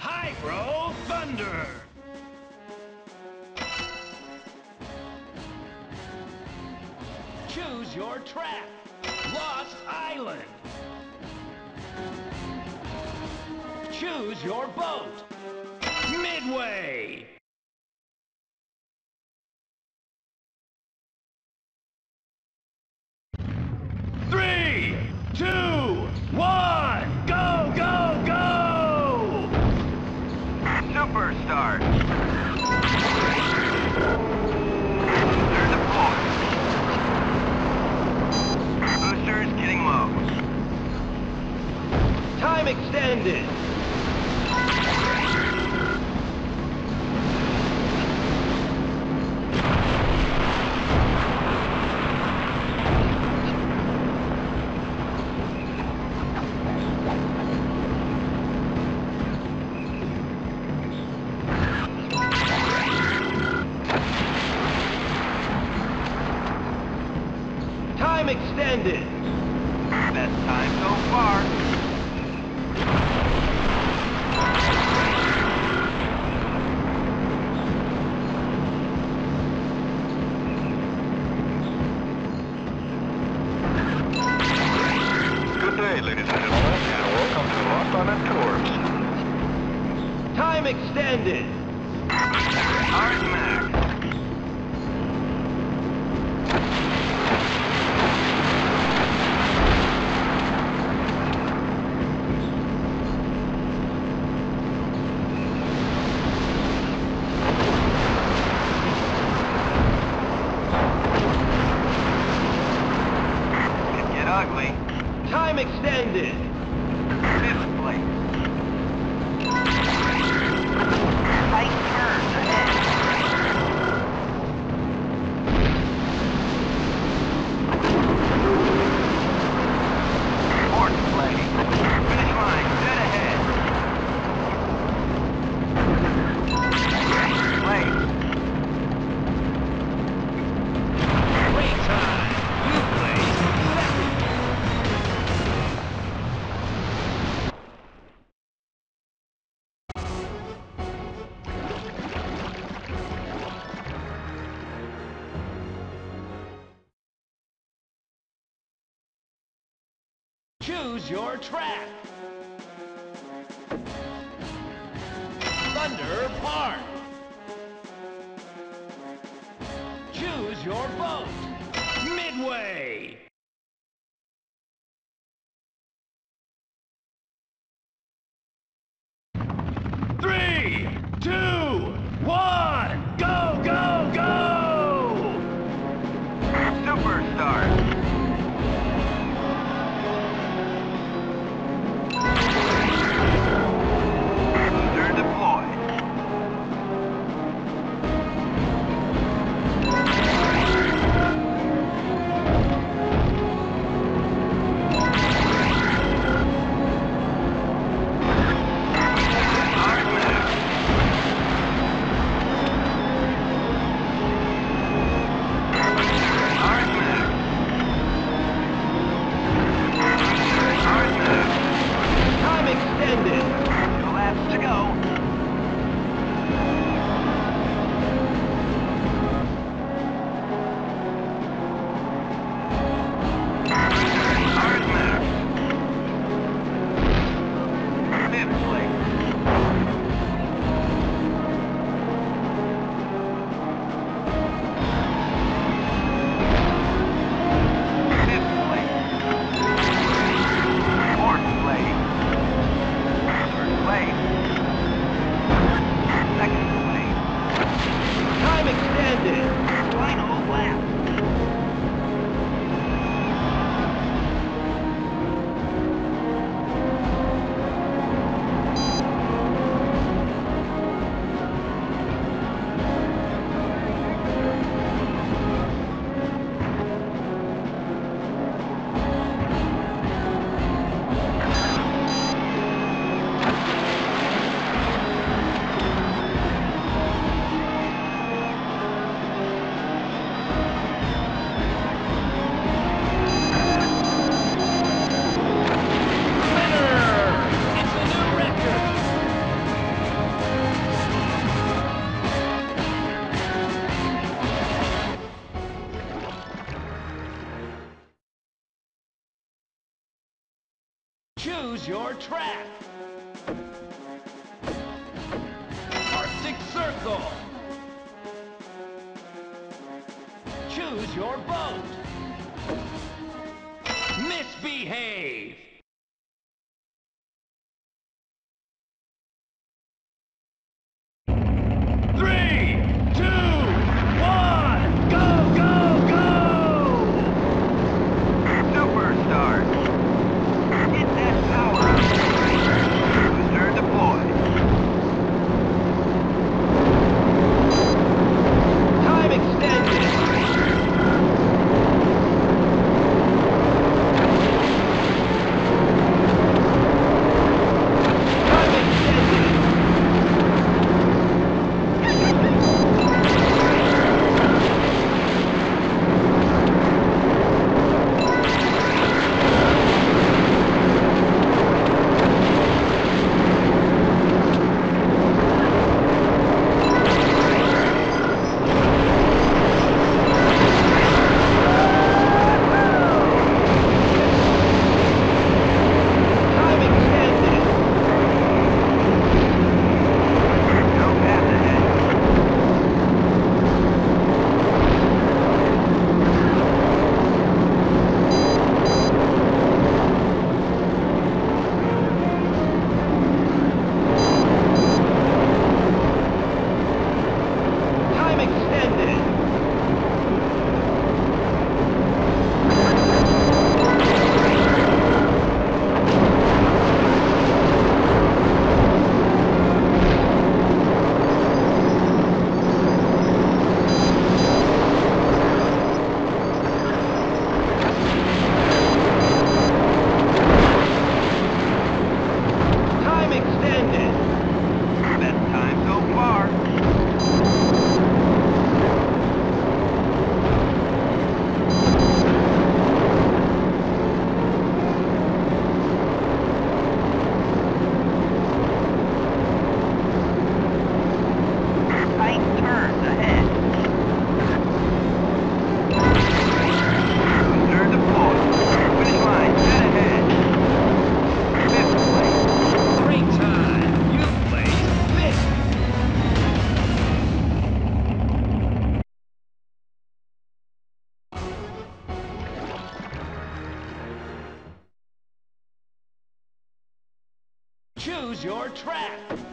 Hydro Thunder! Choose your track. Lost Island. Choose your boat. Midway. Extended. Time extended. Best time so far. Time extended. Hard max. Could get ugly. Time extended. Fifth place. Choose your track. Thunder Park. Choose your boat. Midway. Three, two, one, go, go, go! Superstar. Choose your track. Arctic Circle. Choose your boat. Misbehave. Choose your track.